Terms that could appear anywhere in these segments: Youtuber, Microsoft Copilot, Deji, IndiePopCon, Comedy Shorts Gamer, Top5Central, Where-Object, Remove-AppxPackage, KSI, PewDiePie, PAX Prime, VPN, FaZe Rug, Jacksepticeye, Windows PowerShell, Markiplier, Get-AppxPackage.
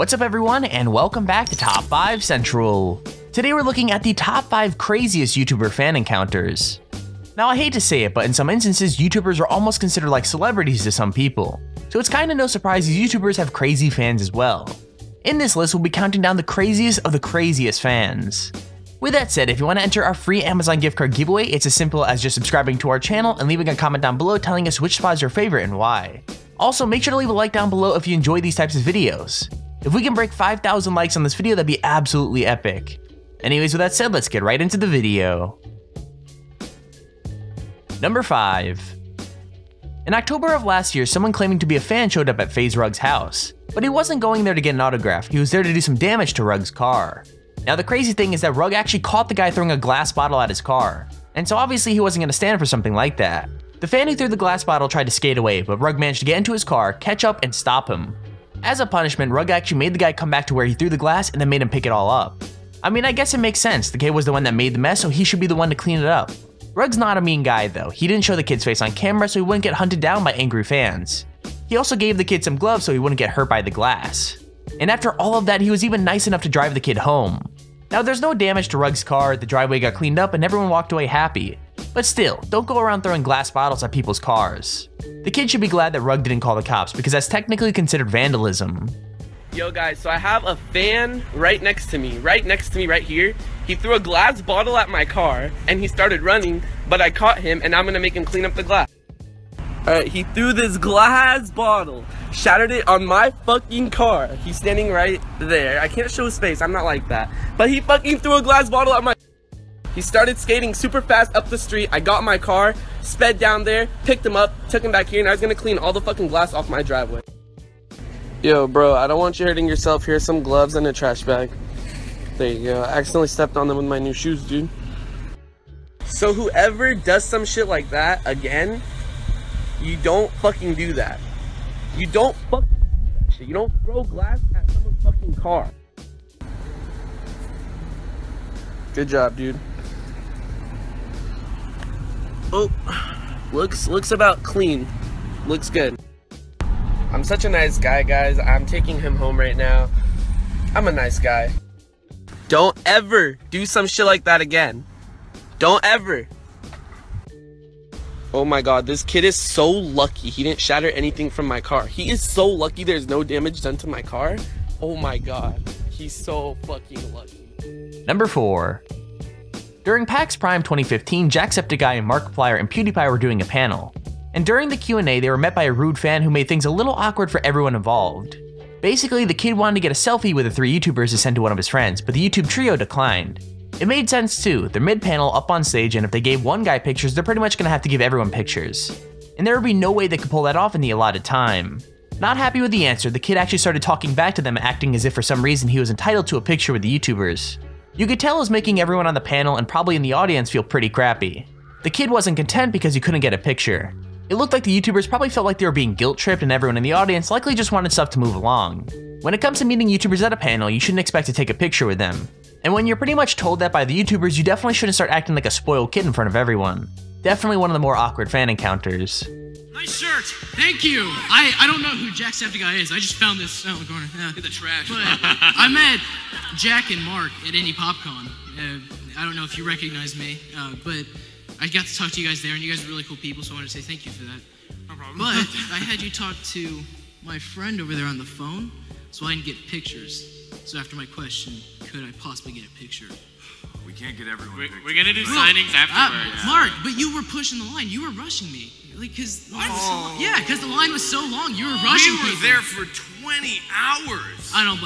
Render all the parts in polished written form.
What's up everyone, and welcome back to Top 5 Central. Today we're looking at the top 5 craziest YouTuber fan encounters. Now I hate to say it, but in some instances YouTubers are almost considered like celebrities to some people, so it's kinda no surprise these YouTubers have crazy fans as well. In this list we'll be counting down the craziest of the craziest fans. With that said, if you want to enter our free Amazon gift card giveaway, it's as simple as just subscribing to our channel and leaving a comment down below telling us which spot is your favorite and why. Also, make sure to leave a like down below if you enjoy these types of videos. If we can break 5,000 likes on this video, that'd be absolutely epic. Anyways, with that said, let's get right into the video. Number 5. In October of last year, someone claiming to be a fan showed up at FaZe Rug's house, but he wasn't going there to get an autograph, he was there to do some damage to Rug's car. Now the crazy thing is that Rug actually caught the guy throwing a glass bottle at his car, and so obviously he wasn't going to stand for something like that. The fan who threw the glass bottle tried to skate away, but Rug managed to get into his car, catch up, and stop him. As a punishment, Rug actually made the guy come back to where he threw the glass and then made him pick it all up. I mean, I guess it makes sense, the kid was the one that made the mess, so he should be the one to clean it up. Rug's not a mean guy though, he didn't show the kid's face on camera so he wouldn't get hunted down by angry fans. He also gave the kid some gloves so he wouldn't get hurt by the glass. And after all of that, he was even nice enough to drive the kid home. Now there's no damage to Rug's car, the driveway got cleaned up and everyone walked away happy. But still, don't go around throwing glass bottles at people's cars. The kid should be glad that Rug didn't call the cops because that's technically considered vandalism. Yo guys, so I have a fan right next to me right here. He threw a glass bottle at my car and he started running, but I caught him and I'm gonna make him clean up the glass. Alright, he threw this glass bottle, shattered it on my fucking car. He's standing right there. I can't show his face, I'm not like that. But he fucking threw a glass bottle at my... He started skating super fast up the street. I got my car, sped down there, picked him up, took him back here, and I was gonna clean all the fucking glass off my driveway. Yo, bro, I don't want you hurting yourself. Here's some gloves and a trash bag. There you go. I accidentally stepped on them with my new shoes, dude. So whoever does some shit like that again, you don't fucking do that. You don't fucking do that shit. You don't throw glass at someone's fucking car. Good job, dude. Oh, looks about clean. Looks good. I'm such a nice guy, guys. I'm taking him home right now. I'm a nice guy. Don't ever do some shit like that again. Don't ever. Oh my god, this kid is so lucky he didn't shatter anything from my car. He is so lucky there's no damage done to my car. Oh my god, he's so fucking lucky. Number 4. During PAX Prime 2015, Jacksepticeye and Markiplier and PewDiePie were doing a panel. And during the Q&A, they were met by a rude fan who made things a little awkward for everyone involved. Basically, the kid wanted to get a selfie with the three YouTubers to send to one of his friends, but the YouTube trio declined. It made sense too, they're mid-panel up on stage and if they gave one guy pictures, they're pretty much gonna have to give everyone pictures. And there would be no way they could pull that off in the allotted time. Not happy with the answer, the kid actually started talking back to them, acting as if for some reason he was entitled to a picture with the YouTubers. You could tell it was making everyone on the panel and probably in the audience feel pretty crappy. The kid wasn't content because he couldn't get a picture. It looked like the YouTubers probably felt like they were being guilt-tripped and everyone in the audience likely just wanted stuff to move along. When it comes to meeting YouTubers at a panel, you shouldn't expect to take a picture with them. And when you're pretty much told that by the YouTubers, you definitely shouldn't start acting like a spoiled kid in front of everyone. Definitely one of the more awkward fan encounters. Nice shirt! Thank you! I don't know who Jacksepticeye is, I just found this out in the corner. Yeah. In the trash. But I met Jack and Mark at IndiePopCon. I don't know if you recognize me, but I got to talk to you guys there, and you guys are really cool people, so I wanted to say thank you for that. No problem. But I had you talk to my friend over there on the phone, so I didn't get pictures. So after my question, could I possibly get a picture? We can't get everyone a picture. We're gonna do signings afterwards. Mark, but you were pushing the line. You were rushing me. Like, cause the line was so long. You were rushing people. We were there for 20 hours. I don't,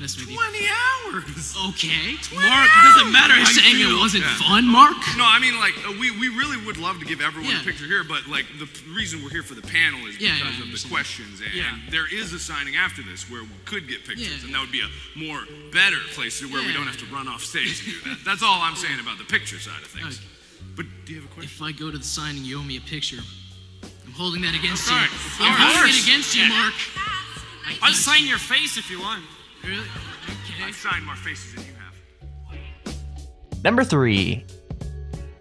that's with you. 20 hours? Okay. 20 Mark, hours. It doesn't matter if saying it wasn't fun, Mark. No, I mean, like, we really would love to give everyone a picture here, but, like, the reason we're here for the panel is because of the questions. And there is a signing after this where we could get pictures, and that would be a more better place where we don't have to run off stage and do that. That's all I'm saying about the picture side of things. Okay. But do you have a question? If I go to the signing, you owe me a picture. I'm holding that against you. I'm holding it against you, Mark. I'll sign your face if you want. Really? Okay. I'll sign more faces than you have. Number 3.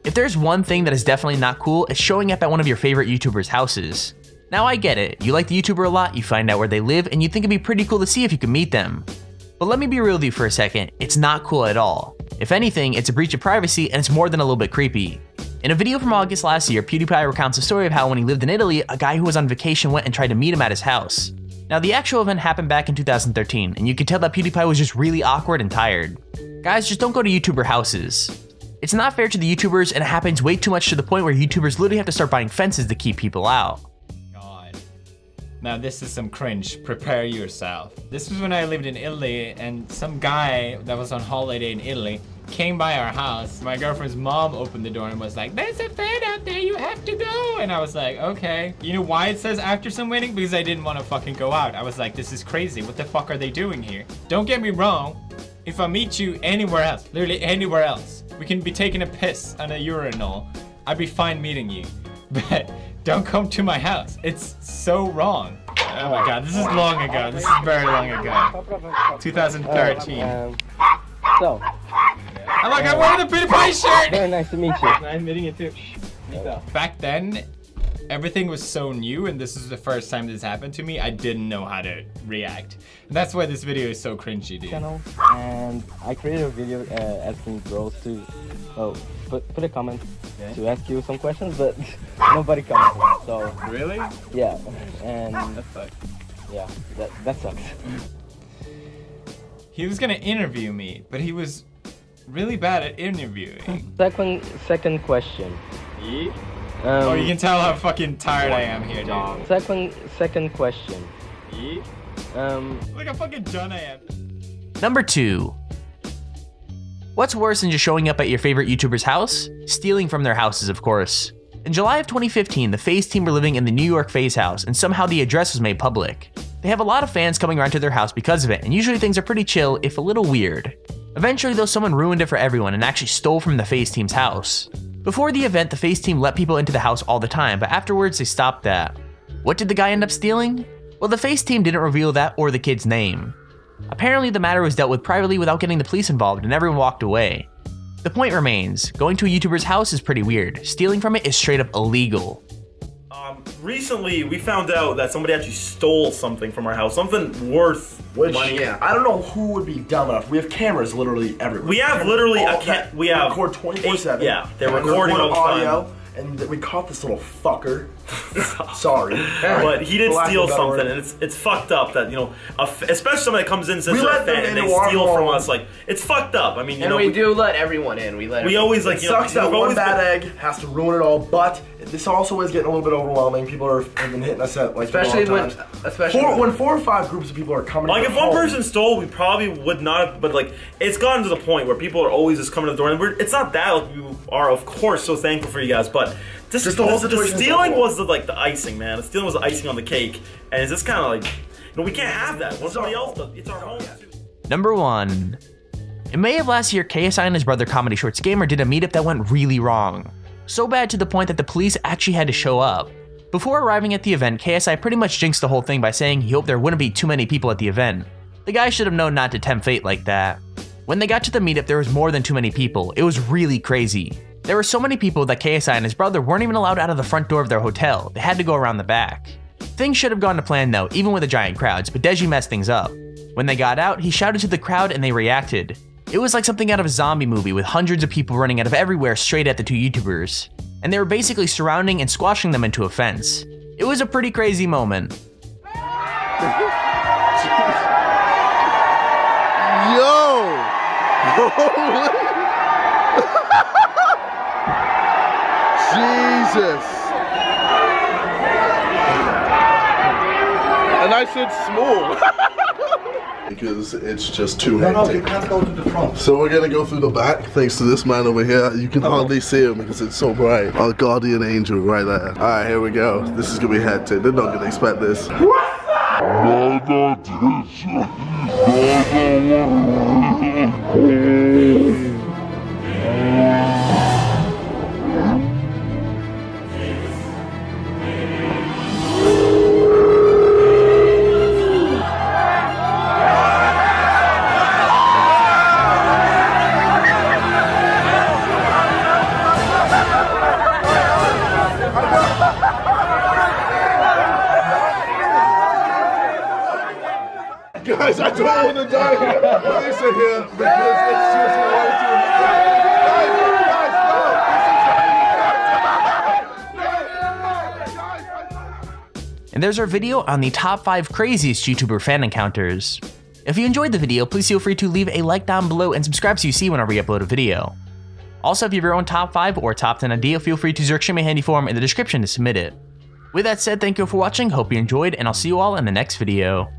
If there's one thing that is definitely not cool, it's showing up at one of your favorite YouTubers' houses. Now I get it, you like the YouTuber a lot, you find out where they live, and you think it'd be pretty cool to see if you could meet them. But let me be real with you for a second, it's not cool at all. If anything, it's a breach of privacy and it's more than a little bit creepy. In a video from August last year, PewDiePie recounts the story of how when he lived in Italy, a guy who was on vacation went and tried to meet him at his house. Now the actual event happened back in 2013, and you could tell that PewDiePie was just really awkward and tired. Guys, just don't go to YouTuber houses. It's not fair to the YouTubers, and it happens way too much to the point where YouTubers literally have to start buying fences to keep people out. Now this is some cringe, prepare yourself. This was when I lived in Italy and some guy that was on holiday in Italy came by our house. My girlfriend's mom opened the door and was like, there's a fan out there, you have to go. And I was like, okay. You know why it says after some waiting? Because I didn't want to fucking go out. I was like, this is crazy. What the fuck are they doing here? Don't get me wrong. If I meet you anywhere else, literally anywhere else, we can be taking a piss on a urinal. I'd be fine meeting you, but don't come to my house. It's so wrong. Oh my god, this is long ago. This is very long ago. 2013. So. Oh my god, I'm wearing a PewDiePie shirt! Very nice to meet you. I'm meeting you too. Back then, everything was so new, and this is the first time this happened to me. I didn't know how to react. And that's why this video is so cringy, dude. And I created a video asking girls to put a comment to ask you some questions, but nobody commented. So really? Yeah. And that sucks. Yeah, that sucks. He was gonna interview me, but he was really bad at interviewing. Second question. Yeah. Oh, you can tell how fucking tired I am here, dog. Second question. Yeah. Look how fucking done I am. Number 2. What's worse than just showing up at your favorite YouTuber's house? Stealing from their houses, of course. In July of 2015, the FaZe team were living in the New York FaZe house, and somehow the address was made public. They have a lot of fans coming around to their house because of it, and usually things are pretty chill, if a little weird. Eventually though, someone ruined it for everyone and actually stole from the FaZe team's house. Before the event, the FaZe team let people into the house all the time, but afterwards they stopped that. What did the guy end up stealing? Well, the FaZe team didn't reveal that or the kid's name. Apparently the matter was dealt with privately without getting the police involved, and everyone walked away. The point remains, going to a YouTuber's house is pretty weird. Stealing from it is straight up illegal. Recently we found out that somebody actually stole something from our house, something worth money. Yeah, I don't know who would be dumb enough. We have cameras literally everywhere. We have literally a cat. We have record 24/7. Yeah, they're recording audio. Time. And we caught this little fucker. Sorry, but he did steal something, and it's fucked up that, you know, especially somebody that comes in since they're a fan and they steal from us. Like, it's fucked up. I mean, you know, we do let everyone in. We always like. It sucks that one bad egg has to ruin it all. But this also is getting a little bit overwhelming. People are been hitting us at like especially when 4 or 5 groups of people are coming. Like if one person stole, we probably would not. But like it's gotten to the point where people are always just coming to the door, and it's not that. Like, we are of course so thankful for you guys, but. Just the whole situation. The stealing was like the icing, man. The stealing was the icing on the cake, and it's just kind of like, you know, we can't have that. What somebody else does, it's our home. Number 1. In May of last year, KSI and his brother Comedy Shorts Gamer did a meetup that went really wrong. So bad to the point that the police actually had to show up. Before arriving at the event, KSI pretty much jinxed the whole thing by saying he hoped there wouldn't be too many people at the event. The guy should have known not to tempt fate like that. When they got to the meetup, there was more than too many people. It was really crazy. There were so many people that KSI and his brother weren't even allowed out of the front door of their hotel. They had to go around the back. Things should have gone to plan though, even with the giant crowds, but Deji messed things up. When they got out, he shouted to the crowd and they reacted. It was like something out of a zombie movie with hundreds of people running out of everywhere straight at the two YouTubers. And they were basically surrounding and squashing them into a fence. It was a pretty crazy moment. Yo! Jesus! And I said small. Because it's just too hectic. You can't go to the front. So we're gonna go through the back thanks to this man over here. You can hardly see him because it's so bright. Our guardian angel right there. Alright, here we go. This is gonna be hectic. They're not gonna expect this. What's up? I would have died here. But they said here because it's seriously right to him. And there's our video on the top 5 craziest YouTuber fan encounters. If you enjoyed the video, please feel free to leave a like down below and subscribe so you see when I re-upload a video. Also, if you have your own top 5 or top 10 idea, feel free to use your extremely handy form in the description to submit it. With that said, thank you all for watching, hope you enjoyed, and I'll see you all in the next video.